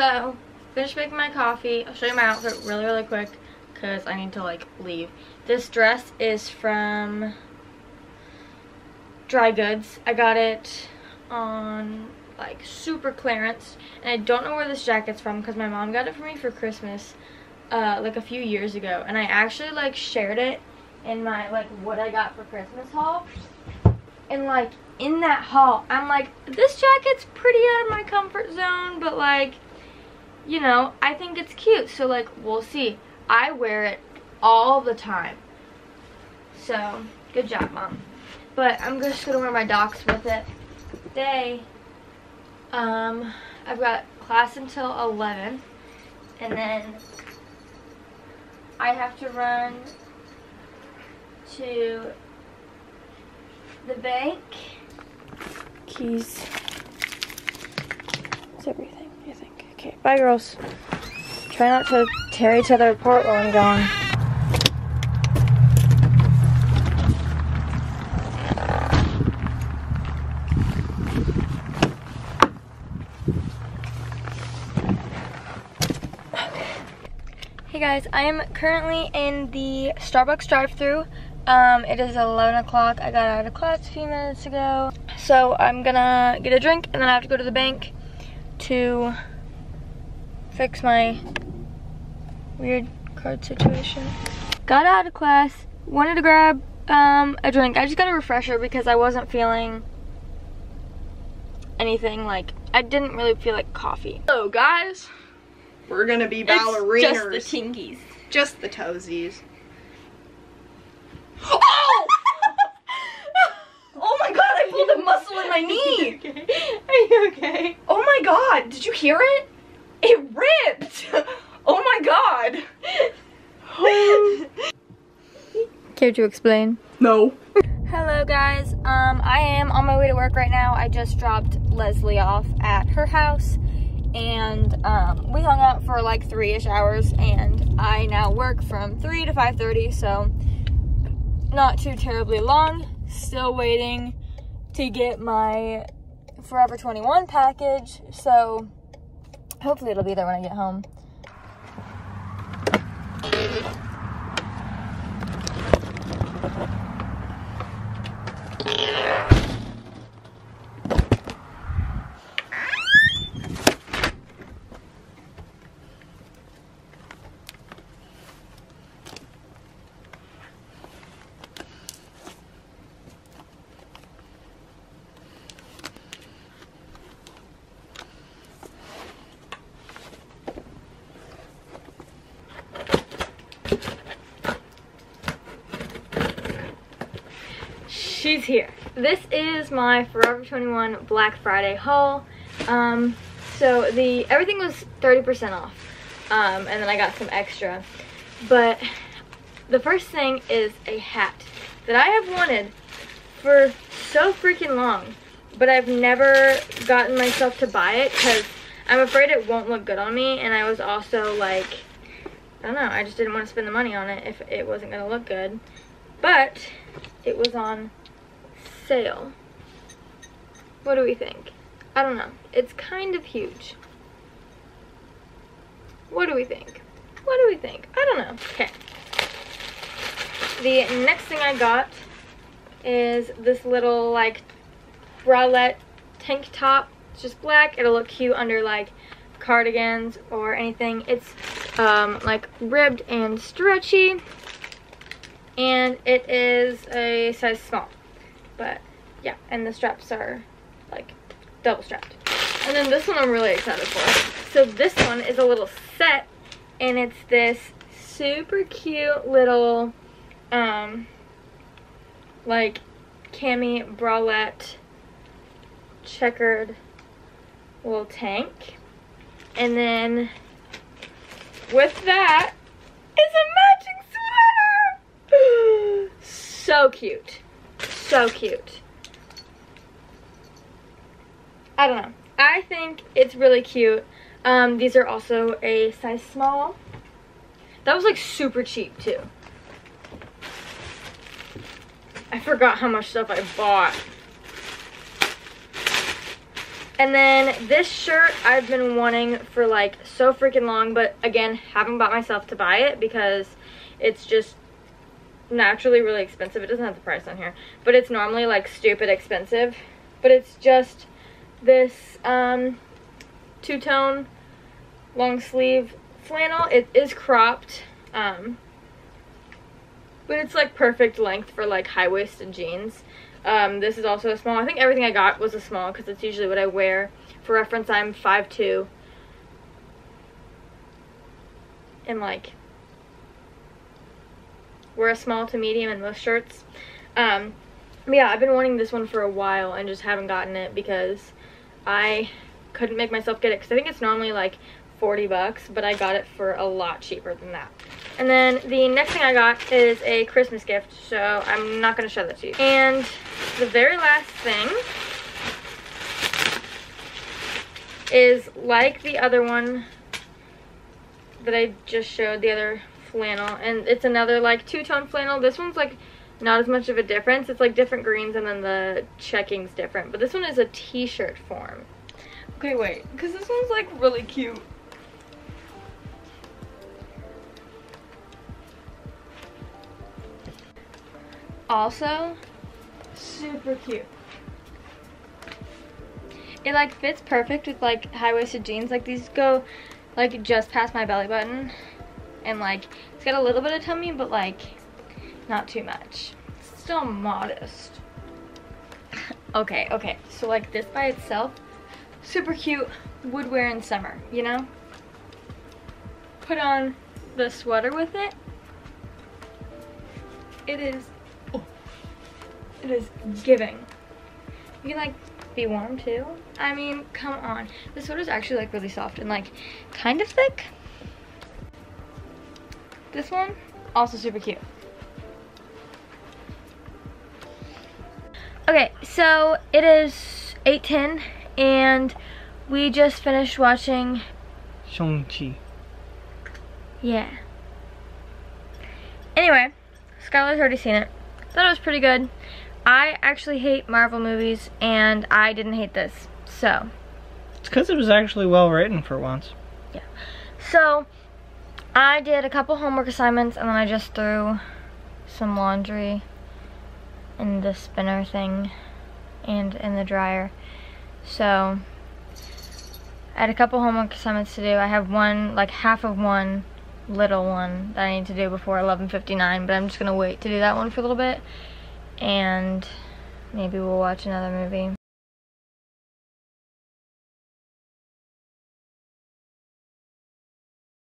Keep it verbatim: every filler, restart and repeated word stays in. So, finished making my coffee. I'll show you my outfit really, really quick because I need to, like, leave. This dress is from Dry Goods. I got it on, like, super clearance. And I don't know where this jacket's from because my mom got it for me for Christmas, uh, like, a few years ago. And I actually, like, shared it in my, like, what I got for Christmas haul. And, like, in that haul, I'm like, this jacket's pretty out of my comfort zone, but, like, you know, I think it's cute. So, like, we'll see. I wear it all the time. So, good job, Mom. But I'm just going to wear my docs with it today. Um, I've got class until eleven. And then I have to run to the bank. Keys. It's everything, I think. Okay, bye, girls. Try not to tear each other apart while I'm gone. Hey guys, I am currently in the Starbucks drive-thru. Um, it is eleven o'clock. I got out of class a few minutes ago. So I'm gonna get a drink and then I have to go to the bank to fix my weird card situation. Got out of class, wanted to grab um, a drink. I just got a refresher because I wasn't feeling anything. Like, I didn't really feel like coffee. So guys, we're gonna be ballerinas. Just the tingies. Just the toesies. Oh! Oh my god, I pulled a muscle in my knee! Are you okay? Are you okay? Oh my god, did you hear it? It ripped! Oh my god! Care to explain? No. Hello guys, um, I am on my way to work right now. I just dropped Leslie off at her house and um, we hung out for like three-ish hours and I now work from three to five thirty, so not too terribly long. Still waiting to get my Forever twenty-one package, so hopefully it'll be there when I get home. She's here. This is my Forever twenty-one Black Friday haul. Um, so the everything was thirty percent off, um, and then I got some extra. But the first thing is a hat that I have wanted for so freaking long, but I've never gotten myself to buy it because I'm afraid it won't look good on me. And I was also like, I don't know, I just didn't want to spend the money on it if it wasn't going to look good. But it was on sale. What do we think? I don't know. It's kind of huge. What do we think? What do we think? I don't know. Okay. The next thing I got is this little like bralette tank top. It's just black. It'll look cute under like cardigans or anything. It's um, like ribbed and stretchy. And it is a size small. But, yeah, and the straps are, like, double strapped. And then this one I'm really excited for. So this one is a little set, and it's this super cute little, um, like, cami bralette checkered little tank. And then with that is a matching sweater! So cute. So cute. I don't know. I think it's really cute. Um, these are also a size small. That was like super cheap too. I forgot how much stuff I bought. And then this shirt I've been wanting for like so freaking long, but again, haven't bought myself to buy it because it's just naturally really expensive. It doesn't have the price on here, but it's normally like stupid expensive. But it's just this um, two-tone long sleeve flannel. It is cropped, um, but it's like perfect length for like high-waisted jeans. Um, this is also a small. I think everything I got was a small because it's usually what I wear. For reference, I'm five two and like we're a small to medium in most shirts. Um, but yeah, I've been wanting this one for a while and just haven't gotten it because I couldn't make myself get it because I think it's normally like forty bucks, but I got it for a lot cheaper than that. And then the next thing I got is a Christmas gift, so I'm not going to show that to you. And the very last thing is like the other one that I just showed, the other flannel, and it's another like two-tone flannel. This one's like not as much of a difference. It's like different greens and then the checking's different, but this one is a t-shirt form. Okay, wait, because this one's like really cute. Also super cute. It like fits perfect with like high-waisted jeans. Like these go like just past my belly button, and like it's got a little bit of tummy, but like not too much. It's still modest. okay okay so like this by itself, super cute, would wear in summer, you know. Put on the sweater with it. It is It is giving. You can like be warm too. I mean, come on. This sweater's actually like really soft and like kind of thick. This one, also super cute. Okay, so it is eight ten and we just finished watching Shang-Chi. Yeah. Anyway, Skylar's already seen it. Thought it was pretty good. I actually hate Marvel movies, and I didn't hate this, so. It's because it was actually well written for once. Yeah. So, I did a couple homework assignments, and then I just threw some laundry in the spinner thing and in the dryer. So, I had a couple homework assignments to do. I have one, like half of one little one that I need to do before eleven fifty-nine, but I'm just going to wait to do that one for a little bit. And maybe we'll watch another movie.